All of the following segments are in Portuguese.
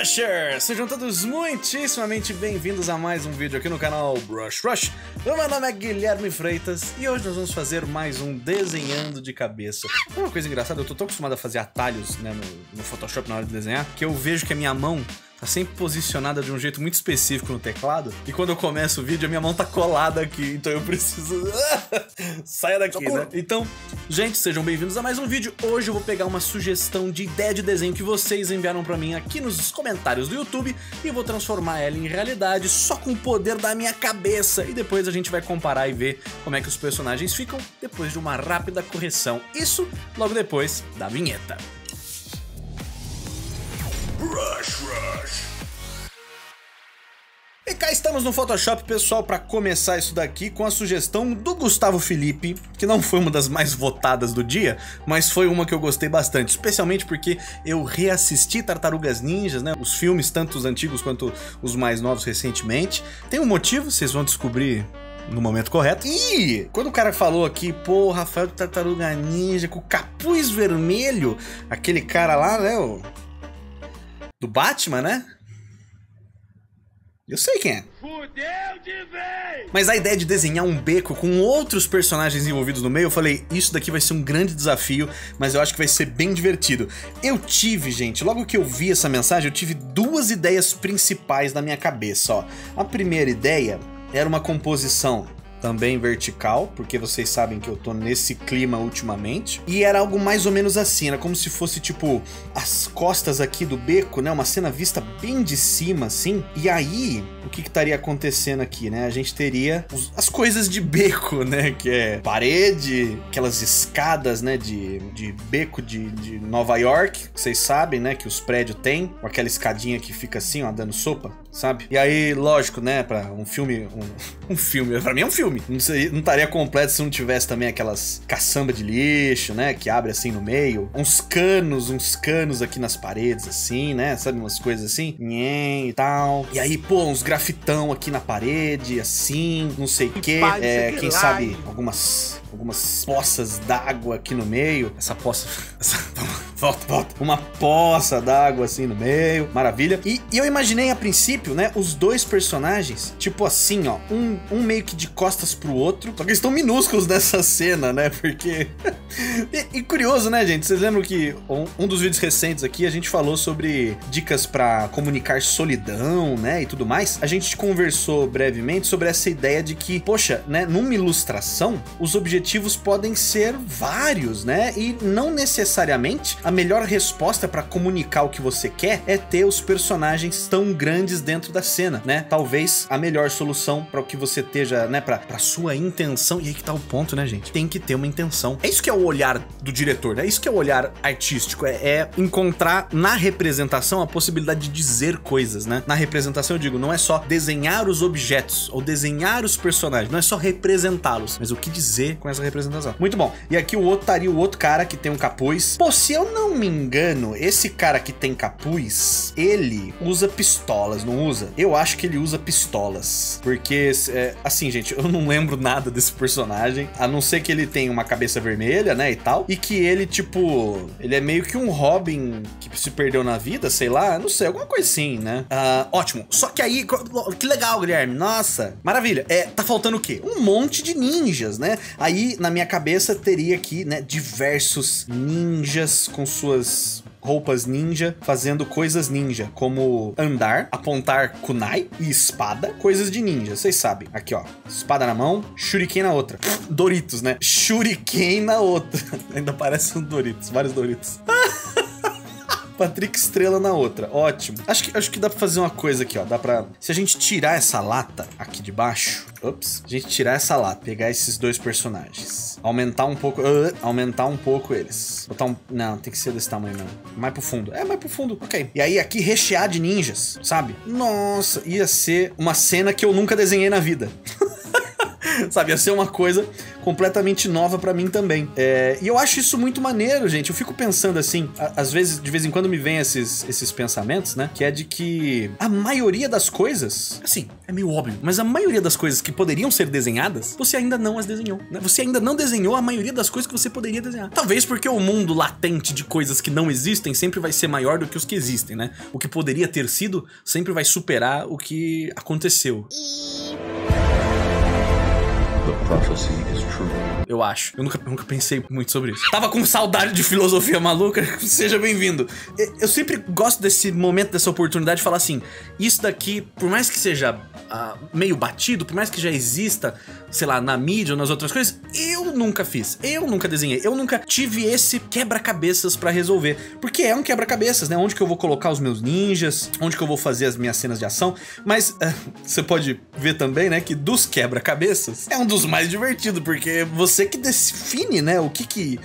Rusher! Sejam todos muitíssimamente bem-vindos a mais um vídeo aqui no canal Brush Rush. Meu nome é Guilherme Freitas e hoje nós vamos fazer mais um desenhando de cabeça. Uma coisa engraçada, eu tô tão acostumado a fazer atalhos, né, no Photoshop na hora de desenhar, que eu vejo que a minha mão tá sempre posicionada de um jeito muito específico no teclado. E quando eu começo o vídeo, a minha mão tá colada aqui, então eu preciso... Saia daqui, né? Então, gente, sejam bem-vindos a mais um vídeo. Hoje eu vou pegar uma sugestão de ideia de desenho que vocês enviaram pra mim aqui nos comentários do YouTube e vou transformar ela em realidade só com o poder da minha cabeça. E depois a gente vai comparar e ver como é que os personagens ficam depois de uma rápida correção. Isso logo depois da vinheta. Brush Rush. E cá estamos no Photoshop, pessoal, para começar isso daqui com a sugestão do Gustavo Felipe, que não foi uma das mais votadas do dia, mas foi uma que eu gostei bastante, especialmente porque eu reassisti Tartarugas Ninjas, né? Os filmes, tanto os antigos quanto os mais novos recentemente. Tem um motivo, vocês vão descobrir no momento correto. E quando o cara falou aqui, pô, Rafael do Tartaruga Ninja com o capuz vermelho, aquele cara lá, né? Do Batman, né? Eu sei quem é. Fudeu de vez! Mas a ideia de desenhar um beco com outros personagens envolvidos no meio, eu falei, isso daqui vai ser um grande desafio, mas eu acho que vai ser bem divertido. Eu tive, gente, logo que eu vi essa mensagem, eu tive duas ideias principais na minha cabeça, ó. A primeira ideia era uma composição também vertical, porque vocês sabem que eu tô nesse clima ultimamente. E era algo mais ou menos assim, era como se fosse tipo as costas aqui do beco, né? Uma cena vista bem de cima, assim. E aí, o que estaria acontecendo aqui, né? A gente teria as coisas de beco, né? Que é parede, aquelas escadas, né? De beco de Nova York, que vocês sabem, né? Que os prédios têm, com aquela escadinha que fica assim, ó, dando sopa, sabe? E aí, lógico, né? Pra um filme... Um filme, pra mim é um filme. Não estaria completo se não tivesse também aquelas caçamba de lixo, né? Que abre assim no meio. Uns canos aqui nas paredes, assim, né? Sabe, umas coisas assim? E tal. E aí, pô, uns grafitão aqui na parede, assim, não sei o quê. É, quem sabe algumas poças d'água aqui no meio. Essa poça... Volta. Uma poça d'água assim no meio. Maravilha. E eu imaginei a princípio, né? Os dois personagens, tipo assim, ó. Um meio que de costas pro outro. Só que eles estão minúsculos nessa cena, né? Porque... e curioso, né, gente? Vocês lembram que um dos vídeos recentes aqui a gente falou sobre dicas pra comunicar solidão, né? E tudo mais. A gente conversou brevemente sobre essa ideia de que, poxa, né? Numa ilustração, os objetivos podem ser vários, né? E não necessariamente... A melhor resposta para comunicar o que você quer é ter os personagens tão grandes dentro da cena, né? Talvez a melhor solução para o que você esteja, né? Para sua intenção. E aí que tá o ponto, né, gente? Tem que ter uma intenção. É isso que é o olhar do diretor, né? É isso que é o olhar artístico. É encontrar na representação a possibilidade de dizer coisas, né? Na representação, eu digo, não é só desenhar os objetos ou desenhar os personagens. Não é só representá-los, mas o que dizer com essa representação. Muito bom. E aqui estaria o outro cara que tem um capuz. Pô, se eu não me engano, esse cara que tem capuz, ele usa pistolas, não usa? Eu acho que ele usa pistolas, porque, assim, gente, eu não lembro nada desse personagem, a não ser que ele tem uma cabeça vermelha, né, e tal, e que ele, tipo, ele é meio que um Robin que se perdeu na vida, sei lá, não sei, alguma coisa assim, né? Ótimo, só que aí, que legal, Guilherme, nossa, maravilha, tá faltando o quê? Um monte de ninjas, né? Aí, na minha cabeça, teria aqui, né, diversos ninjas com suas roupas ninja, fazendo coisas ninja, como andar, apontar kunai e espada, coisas de ninja, vocês sabem. Aqui, ó, espada na mão, shuriken na outra. Doritos, né? Shuriken na outra. Ainda parece um Doritos, vários Doritos. Patrick Estrela na outra, ótimo. Acho que dá pra fazer uma coisa aqui, ó, dá pra... Se a gente tirar essa lata aqui de baixo... Ops, a gente tirar essa lata, pegar esses dois personagens, aumentar um pouco eles, botar um... Não, tem que ser desse tamanho mesmo, mais pro fundo, ok. E aí aqui rechear de ninjas, sabe? Nossa, ia ser uma cena que eu nunca desenhei na vida. Sabe, ia ser uma coisa completamente nova pra mim também. E eu acho isso muito maneiro, gente. Eu fico pensando assim, às vezes, de vez em quando me vem esses pensamentos, né? Que é de que a maioria das coisas, assim, é meio óbvio, mas a maioria das coisas que poderiam ser desenhadas, você ainda não as desenhou, né? Você ainda não desenhou a maioria das coisas que você poderia desenhar. Talvez porque o mundo latente de coisas que não existem sempre vai ser maior do que os que existem, né? O que poderia ter sido sempre vai superar o que aconteceu. The prophecy is true. Eu acho. Eu nunca pensei muito sobre isso. Tava com saudade de filosofia maluca. Seja bem-vindo. Eu sempre gosto desse momento, dessa oportunidade de falar assim, isso daqui, por mais que seja meio batido, por mais que já exista, sei lá, na mídia ou nas outras coisas, eu nunca fiz. Eu nunca desenhei. Eu nunca tive esse quebra-cabeças pra resolver. Porque é um quebra-cabeças, né? Onde que eu vou colocar os meus ninjas? Onde que eu vou fazer as minhas cenas de ação? Mas você pode ver também, né? Que dos quebra-cabeças é um dos mais divertidos, porque você que define, né, o que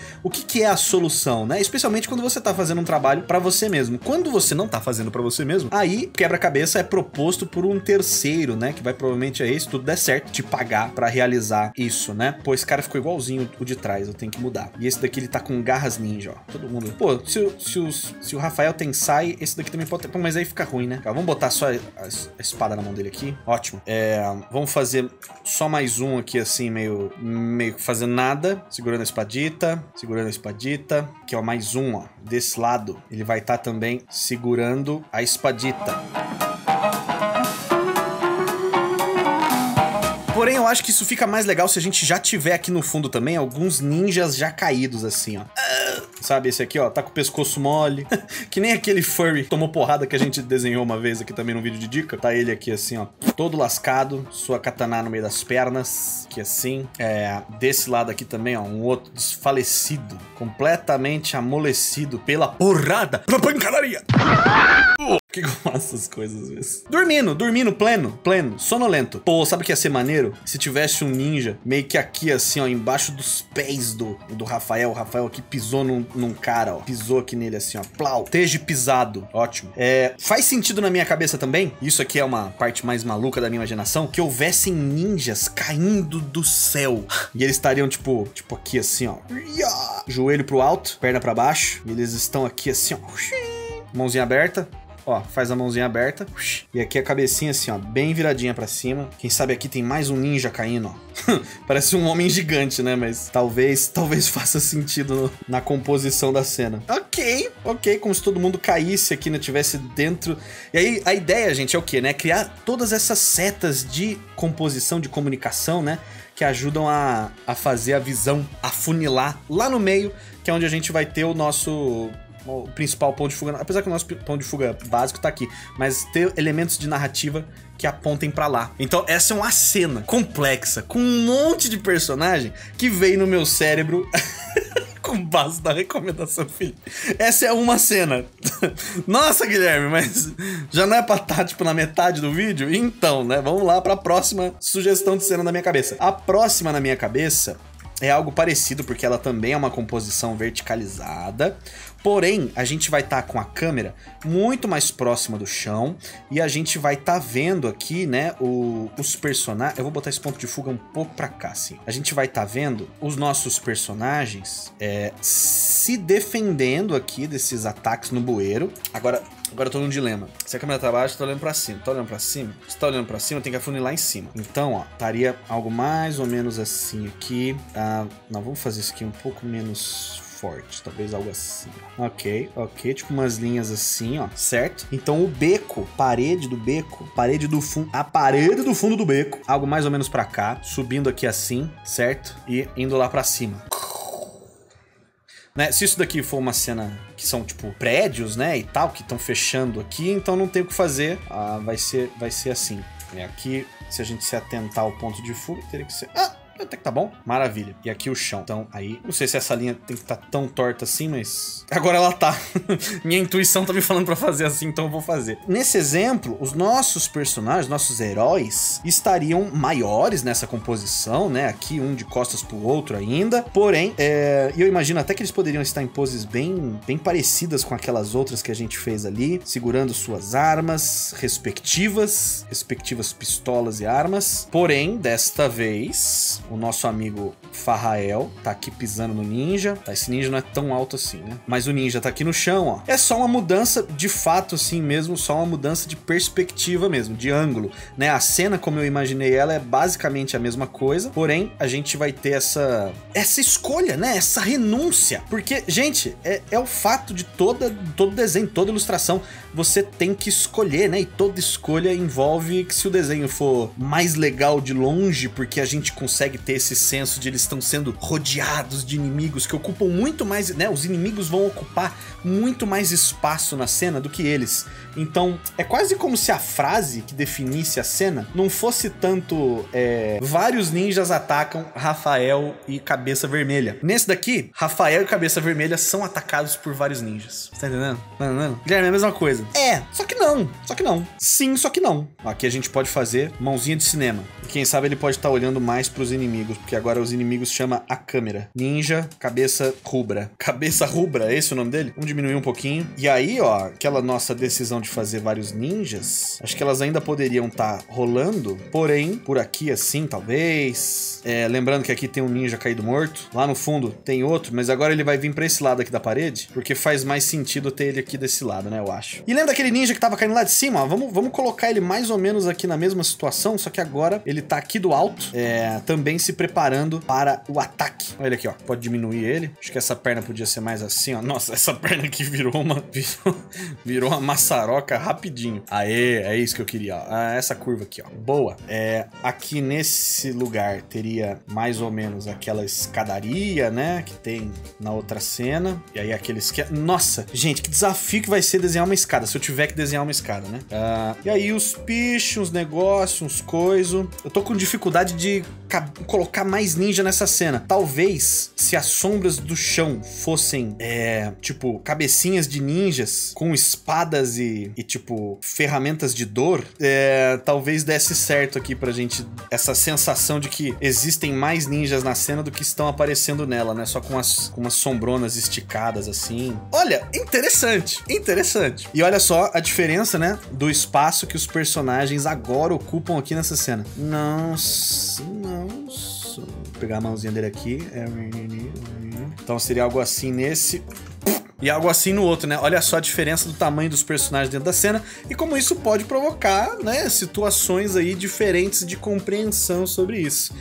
é a solução, né? Especialmente quando você tá fazendo um trabalho pra você mesmo. Quando você não tá fazendo pra você mesmo, aí quebra-cabeça é proposto por um terceiro, né? Que vai provavelmente aí, se tudo der certo, te pagar pra realizar isso, né? Pô, esse cara ficou igualzinho o de trás, eu tenho que mudar. E esse daqui, ele tá com garras ninja, ó. Todo mundo... Pô, se o Rafael tem sai, esse daqui também pode ter... Pô, mas aí fica ruim, né? Tá, vamos botar só a espada na mão dele aqui. Ótimo. Vamos fazer só mais um aqui, assim, meio fazer nada, segurando a espadita, que é o mais um, ó, desse lado, ele vai estar também segurando a espadita. Porém, eu acho que isso fica mais legal se a gente já tiver aqui no fundo também alguns ninjas já caídos, assim, ó. Sabe, esse aqui, ó, tá com o pescoço mole. Que nem aquele furry que tomou porrada que a gente desenhou uma vez aqui também num vídeo de dica. Tá ele aqui assim, ó, todo lascado. Sua katana no meio das pernas, aqui assim. Desse lado aqui também, ó, um outro desfalecido. Completamente amolecido pela porrada, pela pancadaria. Que eu faço essas coisas às vezes. Dormindo pleno, sonolento. Pô, sabe o que ia ser maneiro? Se tivesse um ninja meio que aqui assim, ó, embaixo dos pés do Rafael. O Rafael aqui pisou num cara, ó. Pisou aqui nele assim, ó. Plau. Tejo pisado. Ótimo. Faz sentido na minha cabeça também, isso aqui é uma parte mais maluca da minha imaginação, que houvessem ninjas caindo do céu. E eles estariam tipo aqui assim, ó. Joelho pro alto, perna pra baixo. E eles estão aqui assim, ó. Mãozinha aberta. Ó, faz a mãozinha aberta. E aqui a cabecinha assim, ó, bem viradinha pra cima. Quem sabe aqui tem mais um ninja caindo, ó. Parece um homem gigante, né? Mas talvez faça sentido na composição da cena. Ok, como se todo mundo caísse aqui, né? Tivesse dentro... E aí, a ideia, gente, é o quê, né? Criar todas essas setas de composição, de comunicação, né? Que ajudam a fazer a visão, afunilar lá no meio, que é onde a gente vai ter o nosso... O principal ponto de fuga, apesar que o nosso ponto de fuga básico tá aqui, mas ter elementos de narrativa que apontem pra lá. Então essa é uma cena complexa, com um monte de personagem que veio no meu cérebro com base da recomendação, filho. Essa é uma cena. Nossa, Guilherme, mas já não é pra estar, tipo, na metade do vídeo? Então, né, vamos lá pra próxima sugestão de cena na minha cabeça. A próxima na minha cabeça é algo parecido, porque ela também é uma composição verticalizada. Porém, a gente vai estar com a câmera muito mais próxima do chão e a gente vai estar vendo aqui, né, os personagens... Eu vou botar esse ponto de fuga um pouco pra cá, assim. A gente vai estar vendo os nossos personagens se defendendo aqui desses ataques no bueiro. Agora eu tô num dilema. Se a câmera tá baixo, eu tô olhando pra cima. Tá olhando pra cima? Se tá olhando pra cima, tem que afunilar em cima. Então, ó, estaria algo mais ou menos assim aqui. Não, vamos fazer isso aqui um pouco menos... forte, talvez algo assim. Ok, tipo umas linhas assim, ó, certo? Então o beco, parede do fundo do beco, algo mais ou menos pra cá, subindo aqui assim, certo? E indo lá pra cima. Né? Se isso daqui for uma cena que são, tipo, prédios, né, e tal, que estão fechando aqui, então não tem o que fazer, vai ser assim. E aqui, se a gente se atentar ao ponto de fuga, teria que ser... até que tá bom. Maravilha. E aqui o chão. Então, aí... Não sei se essa linha tem que estar tão torta assim, mas... Agora ela tá. Minha intuição tá me falando pra fazer assim, então eu vou fazer. Nesse exemplo, os nossos personagens, nossos heróis, estariam maiores nessa composição, né? Aqui, um de costas pro outro ainda. Porém, eu imagino até que eles poderiam estar em poses bem parecidas com aquelas outras que a gente fez ali. Segurando suas armas respectivas. Respectivas pistolas e armas. Porém, desta vez, o nosso amigo Rafael tá aqui pisando no ninja. Tá, esse ninja não é tão alto assim, né? Mas o ninja tá aqui no chão, ó. É só uma mudança de fato, assim mesmo, só uma mudança de perspectiva mesmo, de ângulo, né? A cena, como eu imaginei ela, é basicamente a mesma coisa, porém, a gente vai ter essa escolha, né? Essa renúncia, porque, gente, é o fato de todo desenho, toda ilustração, você tem que escolher, né? E toda escolha envolve que se o desenho for mais legal de longe, porque a gente consegue ter esse senso de eles estão sendo rodeados de inimigos que ocupam muito mais, né? Os inimigos vão ocupar muito mais espaço na cena do que eles. Então, é quase como se a frase que definisse a cena não fosse tanto vários ninjas atacam Rafael e Cabeça Vermelha. Nesse daqui, Rafael e Cabeça Vermelha são atacados por vários ninjas. Tá entendendo? Guilherme, é a mesma coisa. É, só que não. Só que não. Sim, só que não. Aqui a gente pode fazer mãozinha de cinema. E quem sabe ele pode estar olhando mais pros inimigos, porque agora os inimigos chama a câmera. Ninja, Cabeça Rubra. Cabeça Rubra, é esse o nome dele? Vamos diminuir um pouquinho. E aí, ó, aquela nossa decisão de fazer vários ninjas, acho que elas ainda poderiam estar rolando, porém, por aqui assim, talvez. Lembrando que aqui tem um ninja caído morto. Lá no fundo tem outro, mas agora ele vai vir pra esse lado aqui da parede, porque faz mais sentido ter ele aqui desse lado, né, eu acho. E lembra daquele ninja que tava caindo lá de cima? Ó, vamos colocar ele mais ou menos aqui na mesma situação, só que agora ele tá aqui do alto, também se preparando para o ataque. Olha ele aqui, ó. Pode diminuir ele. Acho que essa perna podia ser mais assim, ó. Nossa, essa perna aqui virou uma maçaroca rapidinho. Aê, é isso que eu queria, ó. Ah, essa curva aqui, ó. Boa. Aqui nesse lugar teria mais ou menos aquela escadaria, né? Que tem na outra cena. E aí aqueles que... Nossa, gente, que desafio que vai ser desenhar uma escada. Se eu tiver que desenhar uma escada, né? Ah, e aí os bichos, os negócios, uns coisos. Eu tô com dificuldade de colocar mais ninja nessa cena. Talvez se as sombras do chão fossem tipo, cabecinhas de ninjas com espadas e tipo, ferramentas de dor, talvez desse certo aqui pra gente essa sensação de que existem mais ninjas na cena do que estão aparecendo nela, né? Só com umas sombronas esticadas assim. Olha, interessante, interessante. E olha só a diferença, né? Do espaço que os personagens agora ocupam aqui nessa cena. Nossa, nossa. Vou pegar a mãozinha dele aqui. Então seria algo assim nesse... E algo assim no outro, né? Olha só a diferença do tamanho dos personagens dentro da cena e como isso pode provocar, né, situações aí diferentes de compreensão sobre isso.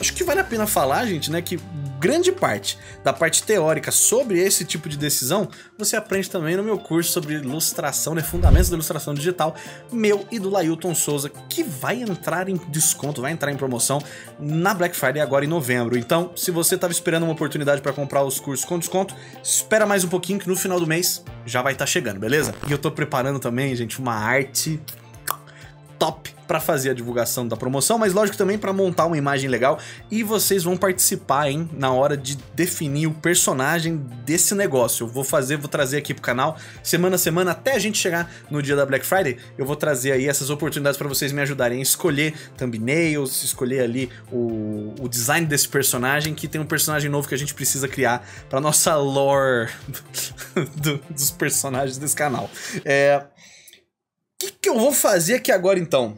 Acho que vale a pena falar, gente, né, que grande parte da parte teórica sobre esse tipo de decisão você aprende também no meu curso sobre ilustração, né, Fundamentos da Ilustração Digital, meu e do Lailton Souza, que vai entrar em desconto, vai entrar em promoção na Black Friday agora em novembro. Então, se você estava esperando uma oportunidade para comprar os cursos com desconto, espera mais um pouquinho que no final do mês já vai estar chegando, beleza? E eu tô preparando também, gente, uma arte top pra fazer a divulgação da promoção, mas lógico também pra montar uma imagem legal, e vocês vão participar, hein, na hora de definir o personagem desse negócio. Eu vou trazer aqui pro canal, semana a semana, até a gente chegar no dia da Black Friday, eu vou trazer aí essas oportunidades pra vocês me ajudarem a escolher thumbnails, escolher ali o design desse personagem, que tem um personagem novo que a gente precisa criar pra nossa lore dos personagens desse canal. O que eu vou fazer aqui agora, então?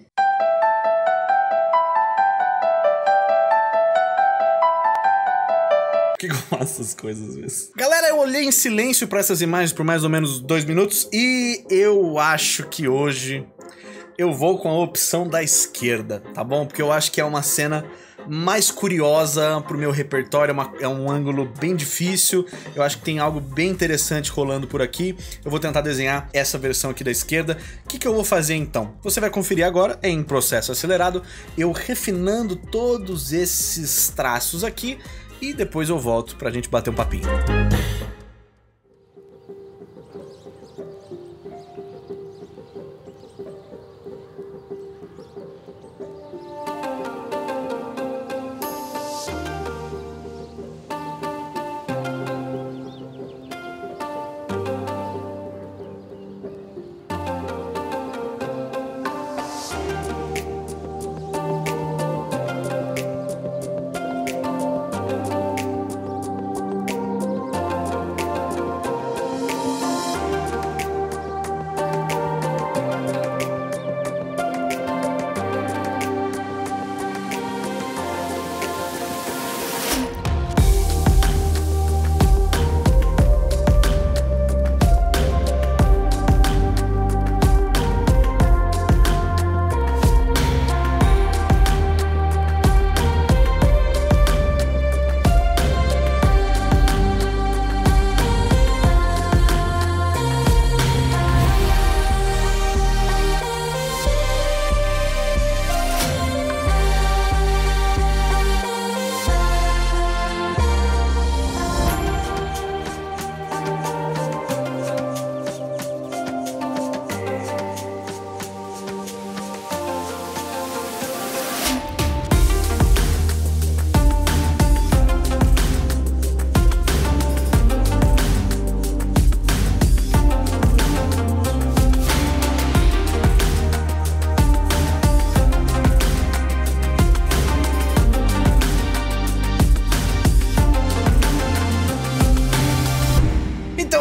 Que eu faço essas coisas às vezes. Galera, eu olhei em silêncio pra essas imagens por mais ou menos 2 minutos e eu acho que hoje eu vou com a opção da esquerda, tá bom? Porque eu acho que é uma cena mais curiosa pro meu repertório, é um ângulo bem difícil, eu acho que tem algo bem interessante rolando por aqui. Eu vou tentar desenhar essa versão aqui da esquerda. O que eu vou fazer então? Você vai conferir agora, em processo acelerado, eu refinando todos esses traços aqui, e depois eu volto pra gente bater um papinho.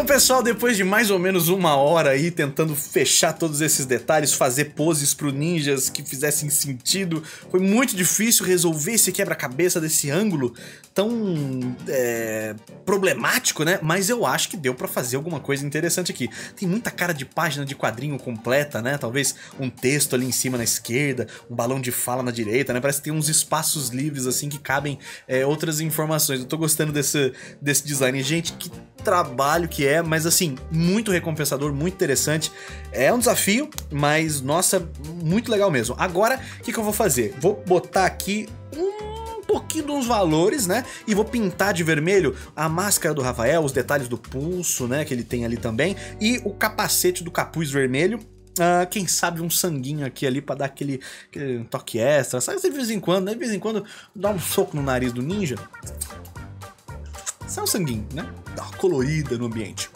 Pessoal, depois de mais ou menos uma hora aí tentando fechar todos esses detalhes, fazer poses pro ninjas que fizessem sentido, foi muito difícil resolver esse quebra-cabeça desse ângulo tão problemático, né? Mas eu acho que deu pra fazer alguma coisa interessante aqui. Tem muita cara de página de quadrinho completa, né? Talvez um texto ali em cima na esquerda, um balão de fala na direita, né? Parece que tem uns espaços livres assim que cabem outras informações. Eu tô gostando desse design. Gente, que trabalho que é, mas assim, muito recompensador, muito interessante. É um desafio, mas nossa, muito legal mesmo. Agora, o que que eu vou fazer? Vou botar aqui um pouquinho de uns valores, né? E vou pintar de vermelho a máscara do Rafael, os detalhes do pulso, né? Que ele tem ali também, e o capacete do capuz vermelho. Quem sabe um sanguinho aqui ali pra dar aquele toque extra. Sabe, de vez em quando, né? De vez em quando dá um soco no nariz do ninja. Sai um sanguinho, né? Dá uma colorida no ambiente.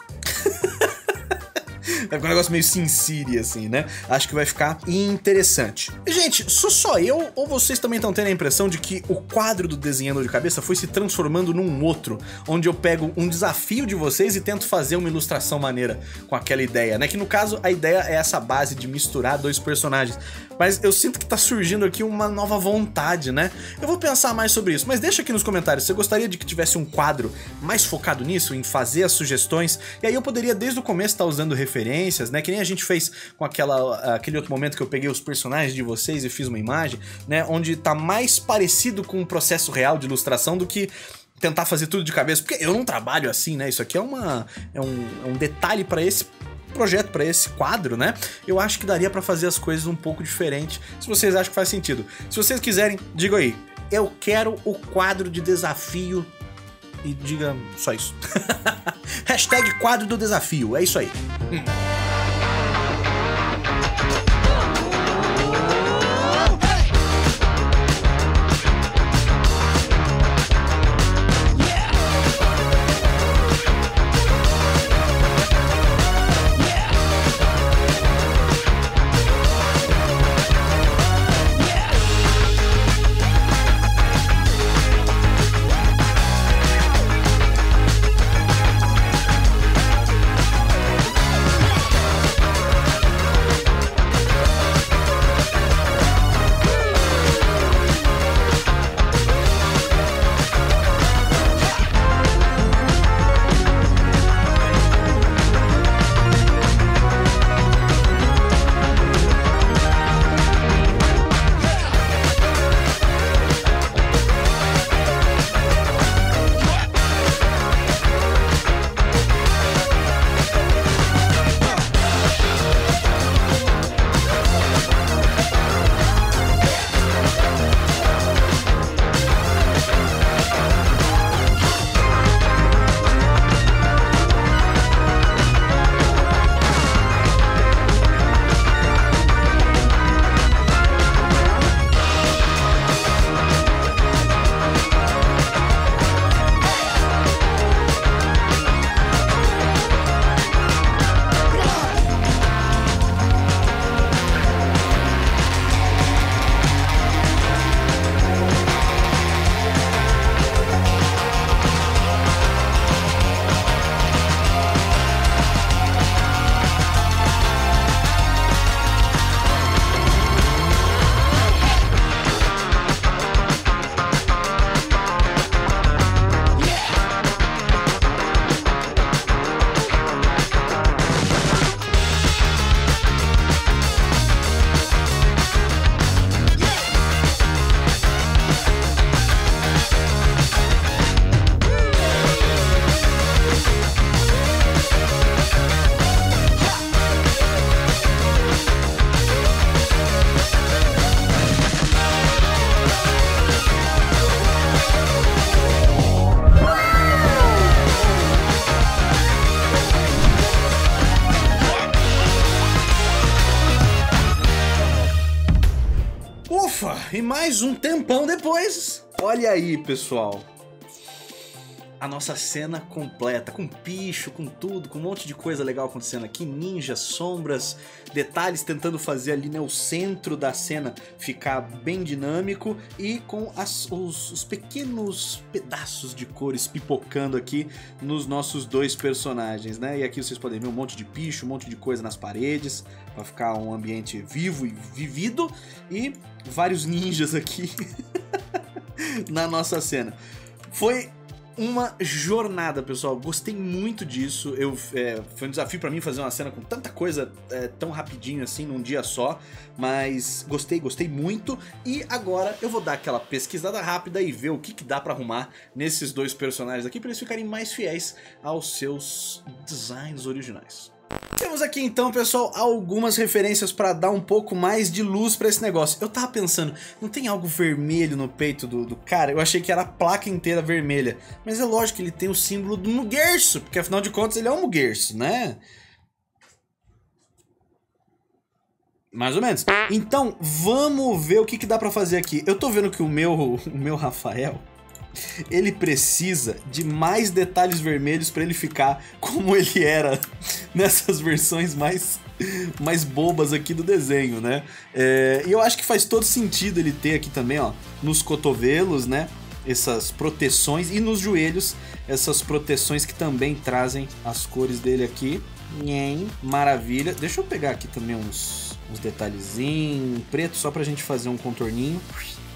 É um negócio meio Sin City, assim, né? Acho que vai ficar interessante. Gente, sou só eu ou vocês também estão tendo a impressão de que o quadro do Desenhando de Cabeça foi se transformando num outro, onde eu pego um desafio de vocês e tento fazer uma ilustração maneira com aquela ideia, né? Que no caso, a ideia é essa base de misturar dois personagens. Mas eu sinto que tá surgindo aqui uma nova vontade, né? Eu vou pensar mais sobre isso, mas deixa aqui nos comentários se você gostaria de que tivesse um quadro mais focado nisso, em fazer as sugestões, e aí eu poderia desde o começo estar usando referências, né? Que nem a gente fez com aquele outro momento que eu peguei os personagens de vocês e fiz uma imagem, né? Onde tá mais parecido com um processo real de ilustração do que tentar fazer tudo de cabeça, porque eu não trabalho assim, né? Isso aqui é um detalhe para esse projeto, para esse quadro, né? Eu acho que daria para fazer as coisas um pouco diferente, se vocês acham que faz sentido. Se vocês quiserem, digam aí, eu quero o quadro de desafio, e diga só isso. Hashtag quadro do desafio, é isso aí. Ufa! E mais um tempão depois, olha aí, pessoal, a nossa cena completa, com picho, com tudo, com um monte de coisa legal acontecendo aqui, ninjas, sombras, detalhes tentando fazer ali, né, o centro da cena ficar bem dinâmico e com os pequenos pedaços de cores pipocando aqui nos nossos dois personagens, né? E aqui vocês podem ver um monte de picho, um monte de coisa nas paredes, pra ficar um ambiente vivo e vivido, e vários ninjas aqui na nossa cena. Foi uma jornada, pessoal, gostei muito disso, foi um desafio pra mim fazer uma cena com tanta coisa tão rapidinho assim, num dia só, mas gostei muito, e agora eu vou dar aquela pesquisada rápida e ver o que dá pra arrumar nesses dois personagens aqui, pra eles ficarem mais fiéis aos seus designs originais. Temos aqui então, pessoal, algumas referências para dar um pouco mais de luz para esse negócio. Eu tava pensando, não tem algo vermelho no peito do cara? Eu achei que era a placa inteira vermelha, mas é lógico que ele tem o símbolo do Mugerso, porque afinal de contas ele é um Mugerso, né? Mais ou menos. Então, vamos ver o que dá para fazer aqui. Eu tô vendo que o meu Rafael, ele precisa de mais detalhes vermelhos para ele ficar como ele era nessas versões mais bobas aqui do desenho, né? E eu acho que faz todo sentido ele ter aqui também, ó, nos cotovelos, né, essas proteções, e nos joelhos, essas proteções que também trazem as cores dele aqui. Maravilha. Deixa eu pegar aqui também uns detalhezinhos pretos só pra gente fazer um contorninho.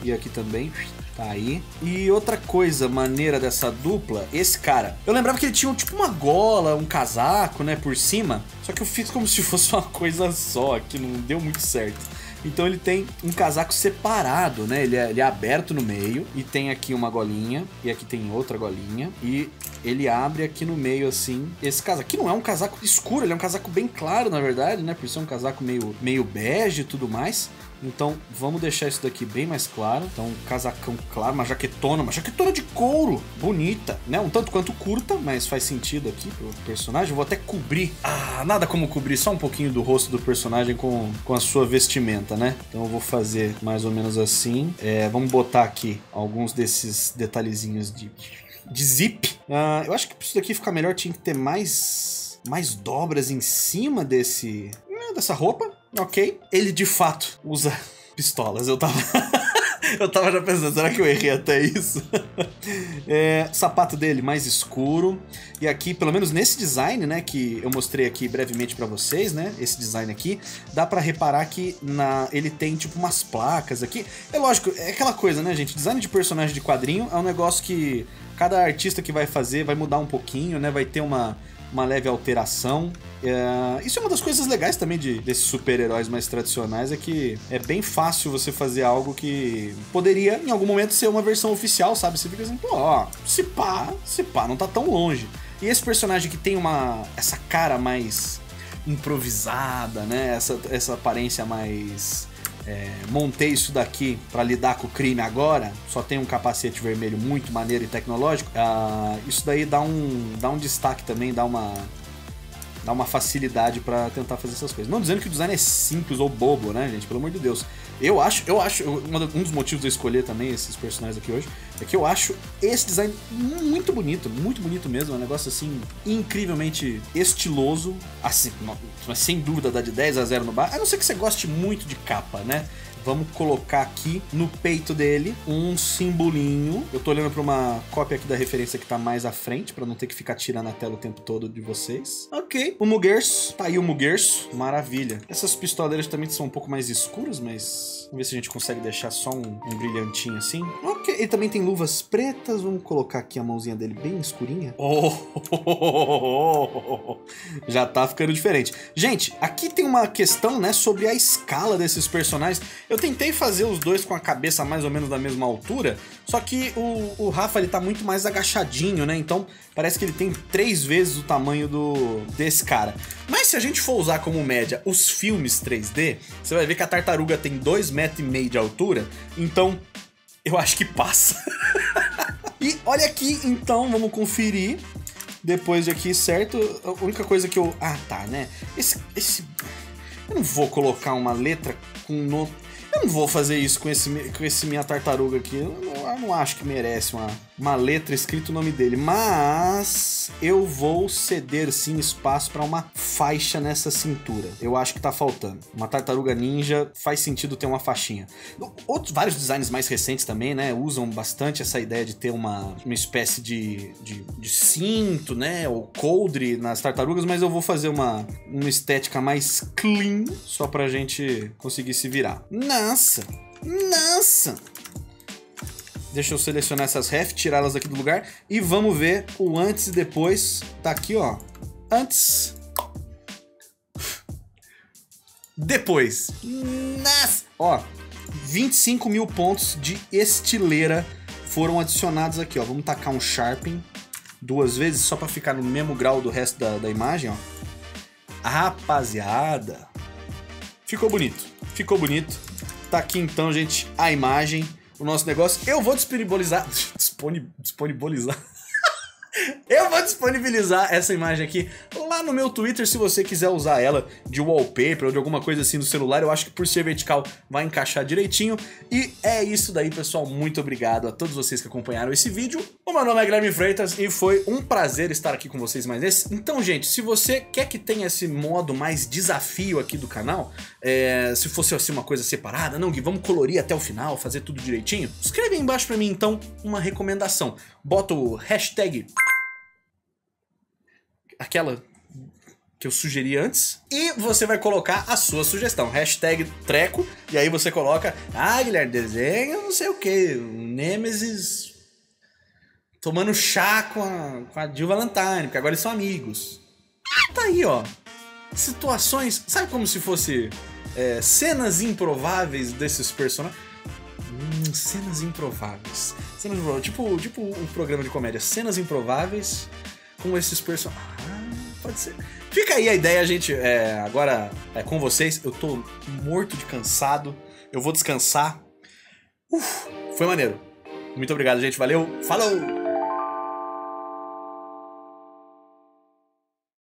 E aqui também, tá aí. E outra coisa maneira dessa dupla, esse cara, eu lembrava que ele tinha tipo uma gola, um casaco, né, por cima, só que eu fiz como se fosse uma coisa só, que não deu muito certo. Então ele tem um casaco separado, né, ele é aberto no meio, e tem aqui uma golinha, e aqui tem outra golinha, e ele abre aqui no meio assim, esse casaco, que não é um casaco escuro, ele é um casaco bem claro, na verdade, né, por ser um casaco meio bege e tudo mais. Então vamos deixar isso daqui bem mais claro. Então um casacão claro, uma jaquetona de couro, bonita, né? Um tanto quanto curta, mas faz sentido aqui pro personagem. Eu vou até cobrir, nada como cobrir só um pouquinho do rosto do personagem com a sua vestimenta, né? Então eu vou fazer mais ou menos assim. Vamos botar aqui alguns desses detalhezinhos de zip. Eu acho que pra isso daqui ficar melhor tinha que ter mais dobras em cima dessa roupa. Ok, ele de fato usa pistolas, eu tava já pensando, será que eu errei até isso? Sapato dele mais escuro, e aqui, pelo menos nesse design, né, que eu mostrei aqui brevemente pra vocês, né, esse design aqui, dá pra reparar que ele tem tipo umas placas aqui, é lógico, é aquela coisa, né, gente, design de personagem de quadrinho é um negócio que cada artista que vai fazer vai mudar um pouquinho, né, vai ter uma leve alteração. Isso é uma das coisas legais também desses super-heróis mais tradicionais, é que é bem fácil você fazer algo que poderia, em algum momento, ser uma versão oficial, sabe? Você fica assim, pô, ó, se pá, não tá tão longe. E esse personagem que tem essa cara mais improvisada, né? Essa aparência mais... montei isso daqui pra lidar com o crime agora, só tem um capacete vermelho muito maneiro e tecnológico. Isso daí dá um destaque também, dá uma facilidade pra tentar fazer essas coisas. Não dizendo que o design é simples ou bobo, né, gente? Pelo amor de Deus. Eu acho, um dos motivos de eu escolher também esses personagens aqui hoje, é que eu acho esse design muito bonito mesmo, é um negócio assim, incrivelmente estiloso, assim, mas sem dúvida dá de 10-0 no bar, a não ser que você goste muito de capa, né? Vamos colocar aqui no peito dele um simbolinho. Eu tô olhando pra uma cópia aqui da referência que tá mais à frente, pra não ter que ficar tirando a tela o tempo todo de vocês. Ok, o Mugerso. Tá aí o Mugerso. Maravilha. Essas pistoleiras também são um pouco mais escuras, mas... Vamos ver se a gente consegue deixar só um brilhantinho assim. Ok, ele também tem luvas pretas. Vamos colocar aqui a mãozinha dele bem escurinha. Oh. Já tá ficando diferente. Gente, aqui tem uma questão, né, sobre a escala desses personagens. Eu tentei fazer os dois com a cabeça mais ou menos da mesma altura, só que o Rafa, ele tá muito mais agachadinho, né? Então parece que ele tem 3 vezes o tamanho desse cara. Mas se a gente for usar como média os filmes 3D, você vai ver que a tartaruga tem 2,5 metros de altura, então eu acho que passa. E olha aqui, então, vamos conferir depois de aqui, certo? A única coisa que eu... Eu não vou colocar uma letra com... Eu não vou fazer isso com esse minha tartaruga aqui. Eu não acho que merece uma letra escrita o nome dele. Mas eu vou ceder sim espaço para uma faixa nessa cintura. Eu acho que tá faltando. Uma tartaruga ninja faz sentido ter uma faixinha. Vários designs mais recentes também, né? Usam bastante essa ideia de ter uma espécie de cinto, né? Ou coldre nas tartarugas, mas eu vou fazer uma estética mais clean só pra gente conseguir se virar. Nossa! Nossa! Deixa eu selecionar essas ref, tirá-las daqui do lugar e vamos ver o antes e depois. Tá aqui, ó. Antes. Depois. Nossa! Ó, 25 mil pontos de estileira foram adicionados aqui, ó. Vamos tacar um sharpen duas vezes só pra ficar no mesmo grau do resto da imagem, ó. Rapaziada. Ficou bonito. Ficou bonito. Tá aqui então, gente, a imagem. O nosso negócio, eu vou disponibilizar... Disponibilizar? Eu vou disponibilizar essa imagem aqui lá no meu Twitter, se você quiser usar ela de wallpaper ou de alguma coisa assim no celular. Eu acho que por ser vertical vai encaixar direitinho. E é isso daí, pessoal. Muito obrigado a todos vocês que acompanharam esse vídeo. O meu nome é Guilherme Freitas e foi um prazer estar aqui com vocês mais nesse. Então, gente, se você quer que tenha esse modo mais desafio aqui do canal, se fosse assim uma coisa separada, não, Gui, vamos colorir até o final, fazer tudo direitinho, escreve aí embaixo pra mim, então, uma recomendação. Bota o hashtag... aquela que eu sugeri antes, e você vai colocar a sua sugestão, hashtag treco, e aí você coloca, ah, Guilherme, desenha não sei o que, Nemesis tomando chá com a Jill Valentine, porque agora eles são amigos. Tá aí, ó, situações, sabe, como se fosse cenas improváveis desses personagens. Cenas improváveis, cenas improváveis. Tipo um programa de comédia, cenas improváveis com esses personagens. Ah, pode ser. Fica aí a ideia, gente. Agora é com vocês. Eu tô morto de cansado. Eu vou descansar. Foi maneiro. Muito obrigado, gente. Valeu. Falou!